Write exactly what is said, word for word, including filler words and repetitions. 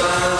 sun.